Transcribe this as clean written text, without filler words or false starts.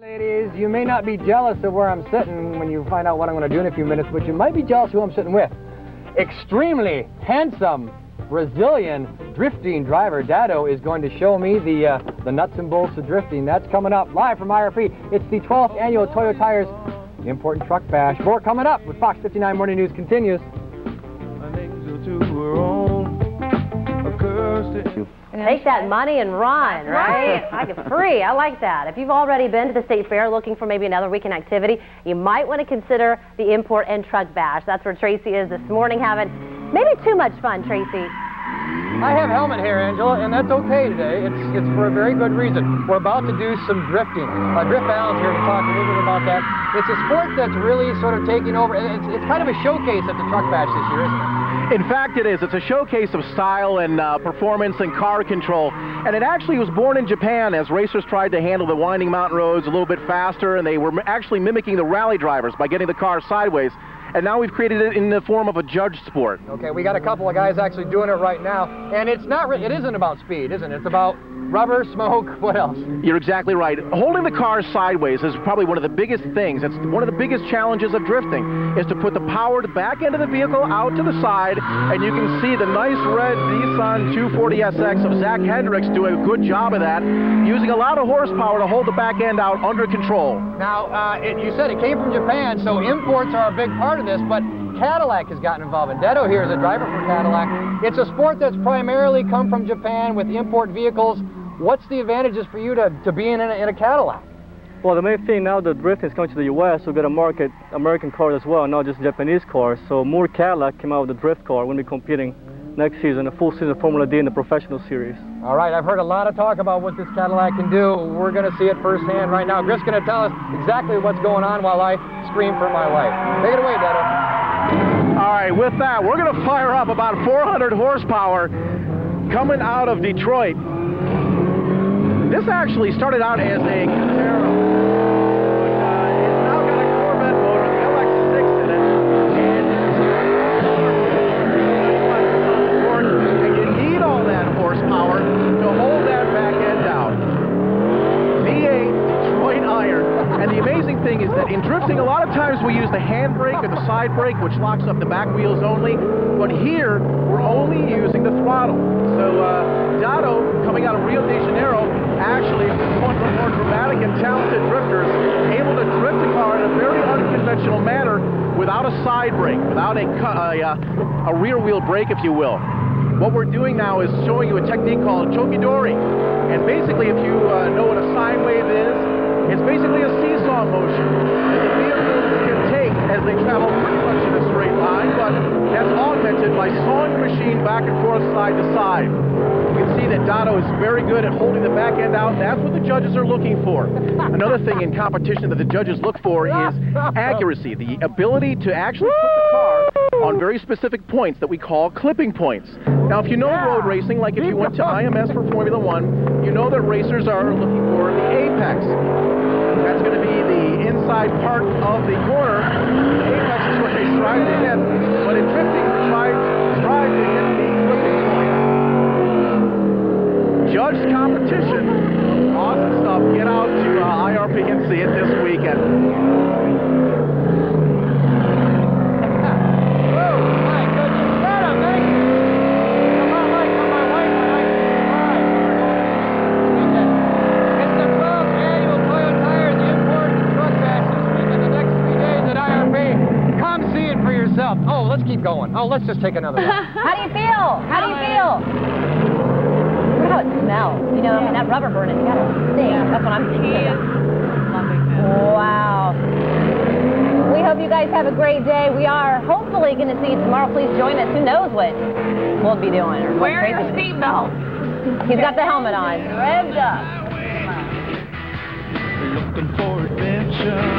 Ladies, you may not be jealous of where I'm sitting when you find out what I'm going to do in a few minutes, but you might be jealous who I'm sitting with. Extremely handsome Brazilian drifting driver Dado is going to show me the nuts and bolts of drifting. That's coming up live from IRP. It's the 12th annual Toyo Tires Important Truck Bash. More coming up with Fox 59 Morning News continues. Take that money and run, right? Like it's free. I like that. If you've already been to the State Fair looking for maybe another weekend activity, you might want to consider the Import and Truck Bash. That's where Tracy is this morning, having maybe too much fun, Tracy. I have helmet hair, Angela, and that's okay today. It's for a very good reason. We're about to do some drifting. Drift Al is here to talk a little bit about that. It's a sport that's really sort of taking over. It's kind of a showcase at the Truck Bash this year, isn't it? In fact, it is. It's a showcase of style and performance and car control. And it actually was born in Japan as racers tried to handle the winding mountain roads a little bit faster, and they were actually mimicking the rally drivers by getting the car sideways. And now we've created it in the form of a judge sport. Okay, we got a couple of guys actually doing it right now. And it's not really, it isn't about speed, isn't it? It's about rubber, smoke, what else? You're exactly right. Holding the car sideways is probably one of the biggest things. It's one of the biggest challenges of drifting, is to put the powered back end of the vehicle out to the side, and you can see the nice red Nissan 240SX of Zach Hendricks do a good job of that, using a lot of horsepower to hold the back end out under control. Now, you said it came from Japan, so imports are a big part of this, but Cadillac has gotten involved. And Dado here is a driver for Cadillac. It's a sport that's primarily come from Japan with import vehicles. What's the advantages for you to being in a Cadillac? Well, the main thing now that drifting is coming to the U.S., we've got to market American cars as well, not just Japanese cars. So more Cadillac came out with a drift car when we're competing next season, a full season of Formula D in the professional series. All right, I've heard a lot of talk about what this Cadillac can do. We're going to see it firsthand right now. Griff's going to tell us exactly what's going on while I scream for my life. Take it away, Dado. All right, with that, we're going to fire up about 400 horsepower coming out of Detroit. This actually started out as a Camaro, but it's now got a Corvette motor, the LX6 in it, and it's got and you need all that horsepower to hold that back end down. V8 Detroit iron, and the amazing thing is that in drifting, a lot of times we use the handbrake or the side brake, which locks up the back wheels only, but here we're only using the throttle. So Dado, coming out of Rio de Janeiro, actually one of the more dramatic and talented drifters, able to drift the car in a very unconventional manner without a side brake, without a rear wheel brake, if you will. What we're doing now is showing you a technique called chokidori. And basically, if you know what a sine wave is, it's basically a seesaw motion that the vehicles can take as they travel pretty much in a straight line, but that's augmented by sawing the machine back and forth side to side. You can see that Dado is very good at holding the back end out. That's what the judges are looking for. Another thing in competition that the judges look for is accuracy, the ability to actually put the car on very specific points that we call clipping points. Now, if you know road racing, like if you went to IMS for Formula 1, you know that racers are looking for the apex. That's going to be the inside part of the corner. The apex is what they strive to hit, but in drifting, we strive to hit the clipping point. Judge competition, awesome stuff. Get out to IRP and see it this weekend. Oh my goodness, Dado, thank you. Come on, Mike, for my wife and I can survive. This weekend. It's the 12th annual Toyo Tires Import and Truck Bash this weekend, the next 3 days at IRP. Come see it for yourself. Oh, let's keep going. Oh, let's just take another one. How do you feel? How do you feel? It smells, you know, I mean, that rubber burning, you gotta stink. That's what I'm thinking. Wow. We hope you guys have a great day. We are hopefully going to see you tomorrow. Please join us. Who knows what we'll be doing. Or wear your seatbelt. He's got the helmet on. Revved up. Looking for adventure.